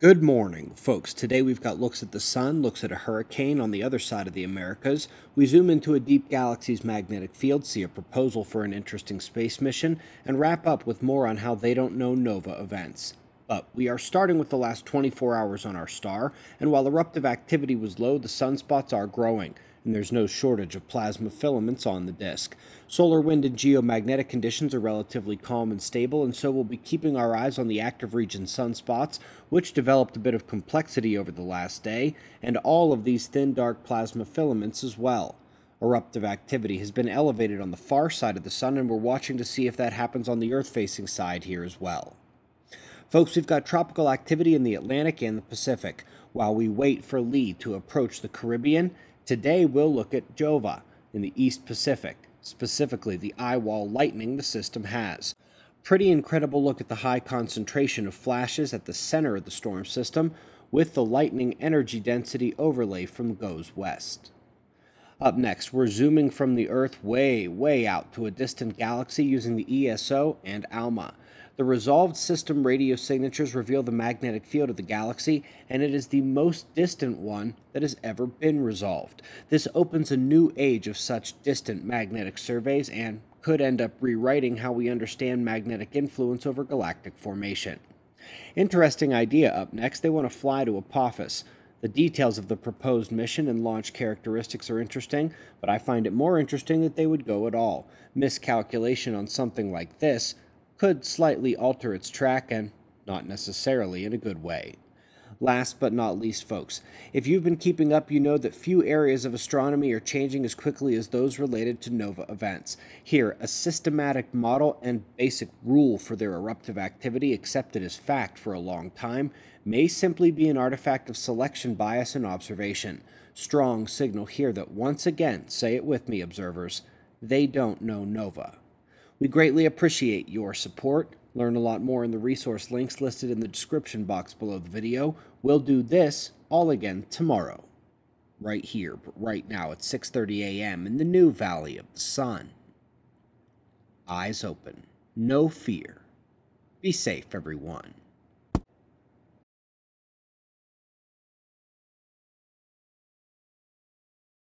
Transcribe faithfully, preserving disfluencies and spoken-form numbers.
Good morning, folks. Today we've got looks at the sun, looks at a hurricane on the other side of the Americas. We zoom into a deep galaxy's magnetic field, see a proposal for an interesting space mission, and wrap up with more on how they don't know nova events. But we are starting with the last twenty-four hours on our star, and while eruptive activity was low, the sunspots are growing, and there's no shortage of plasma filaments on the disk. Solar wind and geomagnetic conditions are relatively calm and stable, and so we'll be keeping our eyes on the active region sunspots, which developed a bit of complexity over the last day, and all of these thin dark plasma filaments as well. Eruptive activity has been elevated on the far side of the sun, and we're watching to see if that happens on the Earth-facing side here as well. Folks, we've got tropical activity in the Atlantic and the Pacific. While we wait for Lee to approach the Caribbean, today we'll look at Jova in the East Pacific, specifically the eyewall lightning the system has. Pretty incredible look at the high concentration of flashes at the center of the storm system with the lightning energy density overlay from GOES. Up next, we're zooming from the Earth way, way out to a distant galaxy using the E S O and ALMA. The resolved system radio signatures reveal the magnetic field of the galaxy, and it is the most distant one that has ever been resolved. This opens a new age of such distant magnetic surveys and could end up rewriting how we understand magnetic influence over galactic formation. Interesting idea up next. They want to fly to Apophis. The details of the proposed mission and launch characteristics are interesting, but I find it more interesting that they would go at all. Miscalculation on something like this could slightly alter its track, and not necessarily in a good way. Last but not least, folks, if you've been keeping up, you know that few areas of astronomy are changing as quickly as those related to nova events. Here, a systematic model and basic rule for their eruptive activity, accepted as fact for a long time, may simply be an artifact of selection bias in observation. Strong signal here that once again, say it with me, observers, they don't know nova. We greatly appreciate your support. Learn a lot more in the resource links listed in the description box below the video. We'll do this all again tomorrow, right here, but right now at six thirty a m in the new Valley of the Sun. Eyes open, no fear. Be safe, everyone.